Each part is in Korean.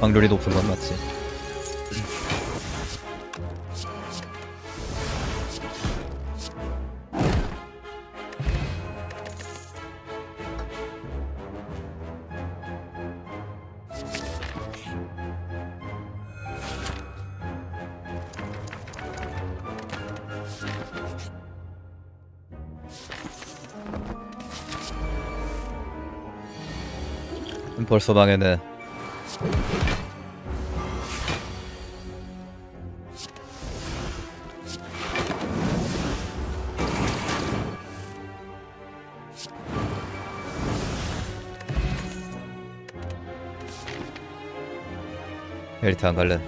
확률이 높은 건 맞지. 벌써 망했네. 엘리트 안 갈래.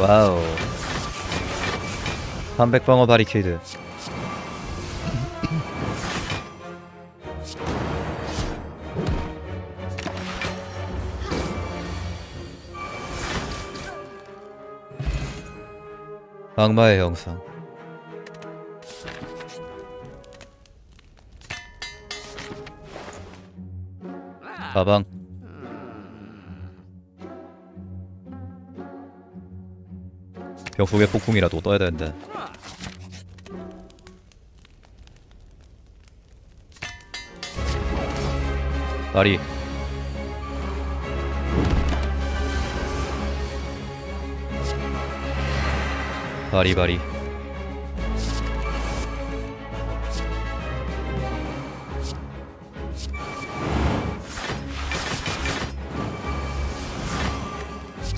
와우. 300방어 바리케이드. 악마의 영상. 가방. 벽 속에 폭풍이라도 떠야 되는데. 다리. 바리바리.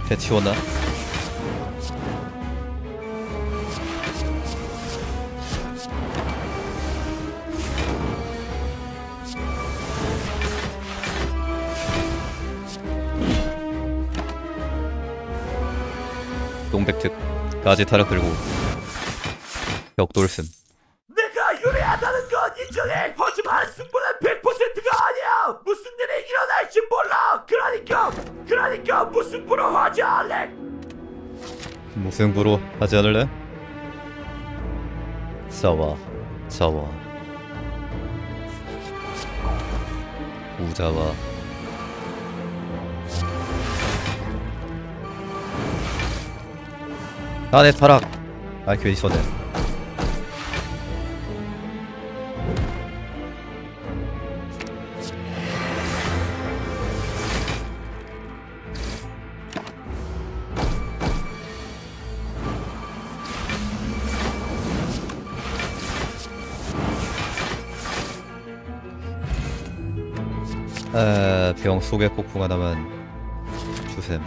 배 치웠나? 동백특 가지 타락 들고 벽돌슴. 내가 유리하다는 건 인정해. 하지만 승부는 100%가 아니야. 무슨 일이 일어날지 몰라. 그러니까 무승부로 하지 않을래. 무승부로 하지 않을래? 자와 우자와 나네 타락. 아 괜히 써네. 병 속에 폭풍 하나만 주셈.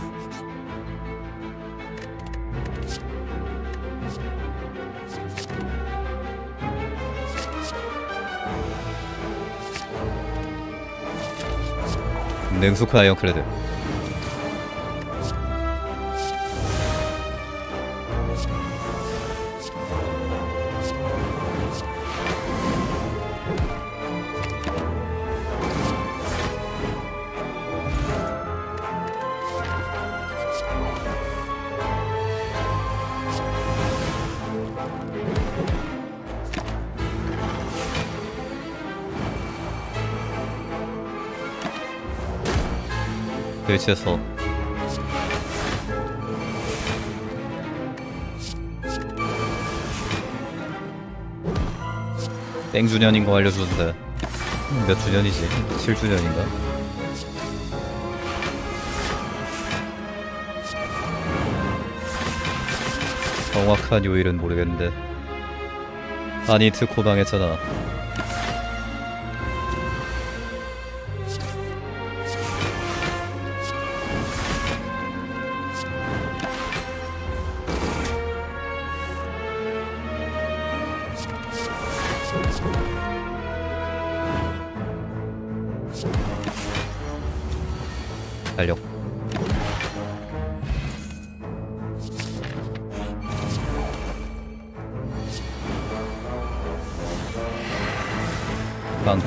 능숙한 아이언클래드. 트위치에서 땡주년인 거 알려주는데 몇 주년이지? 7주년인가? 정확한 요일은 모르겠는데. 아니 특호 당했잖아. 달력. 난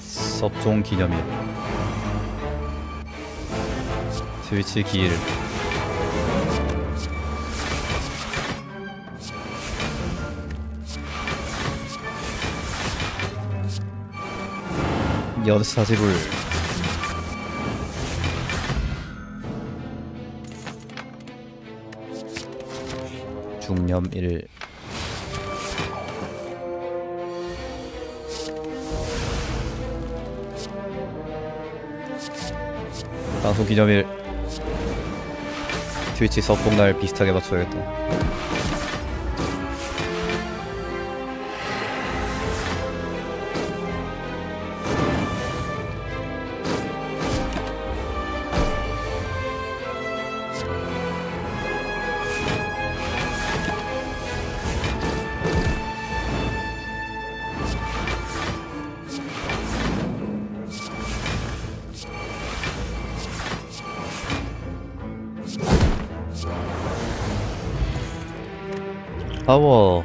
섭종 기념일. 트위치 기일. 여사지불. 중념일. 방송 기념일. 트위치 서폭날 비슷하게 맞춰야겠다. 파워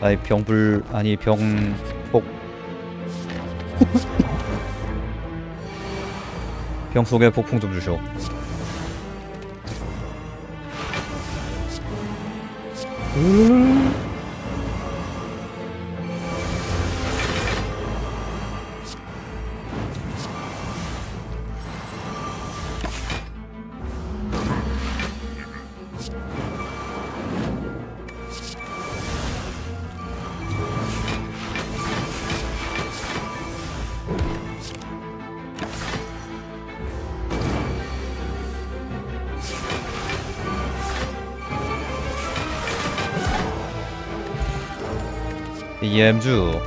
아이 병불 아니 병폭 병 속에 폭풍 좀 주쇼. EM주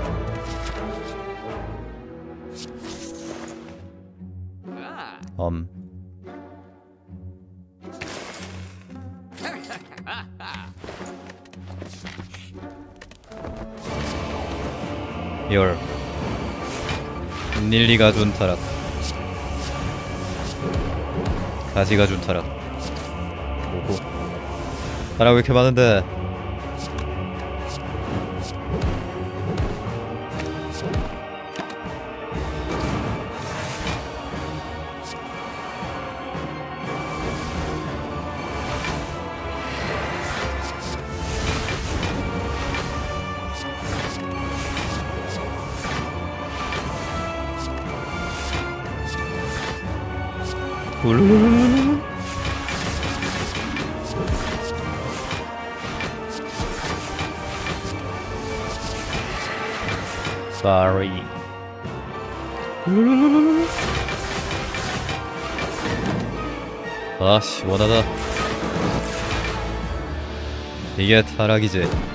열 닐리가 준 타락. 가지가 준 타락. 오호 타락 왜 이렇게 많은데. Sorry. 아, 시원하다. 이게 타락이지.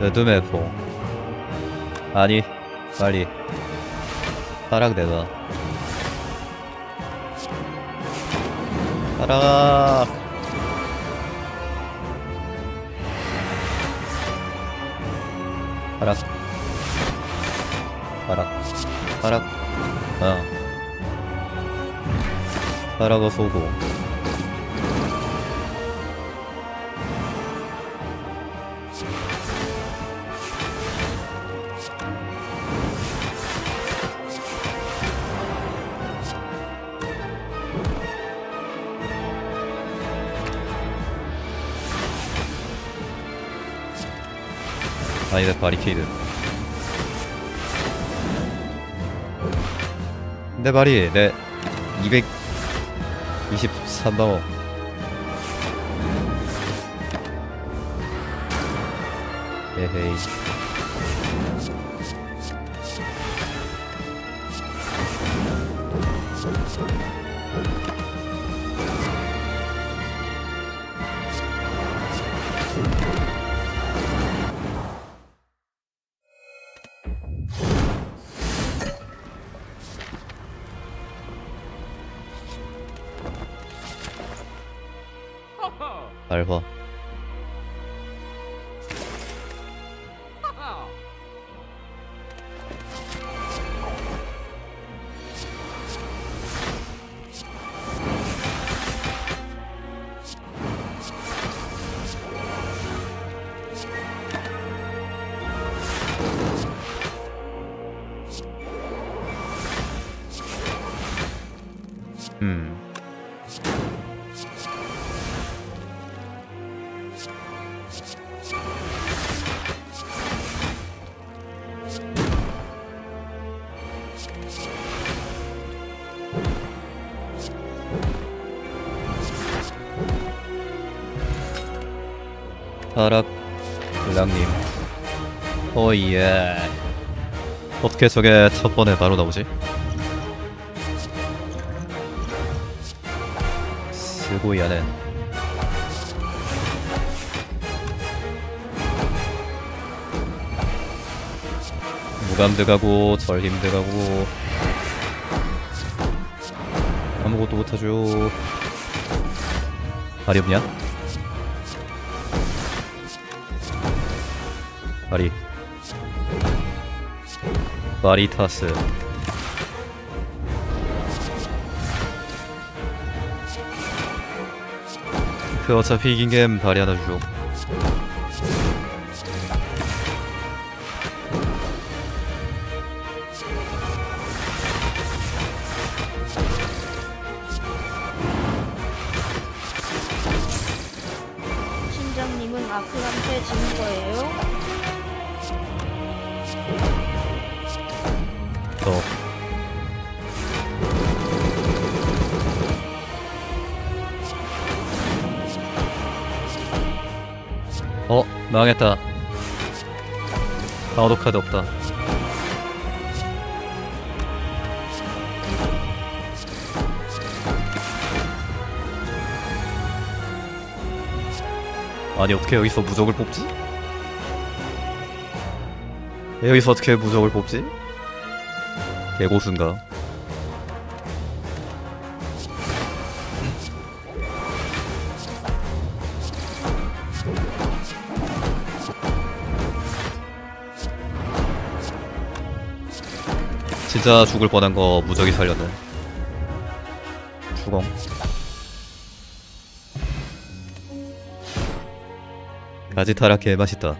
레드메포 아니 빨리 타락 내놔. 타락 타락 타락 타락. 어 타락어 쏘고 I need a barricade. 내 발이 내 223방어 에헤이. 알바. 타락 블랑님 오예. 어떻게 저게 첫번에 바로 나오지? 스고이아는 무감드 가고 절힘드 가고 아무것도 못하죠. 말이 없냐? 바리타스 그 어차피 이긴 게임 바리 하나 주죠. 팀장님은 아크한테 진 거예요? 망했다. 아우도 카드 없다. 아니 어떻게 여기서 무적을 뽑지? 여기서 어떻게 무적을 뽑지? 개고수인가? 진짜 죽을 뻔한 거 무적이 살렸네. 주공. 가지 타락 개 맛있다.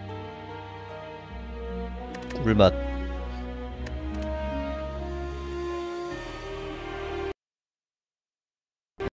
꿀맛.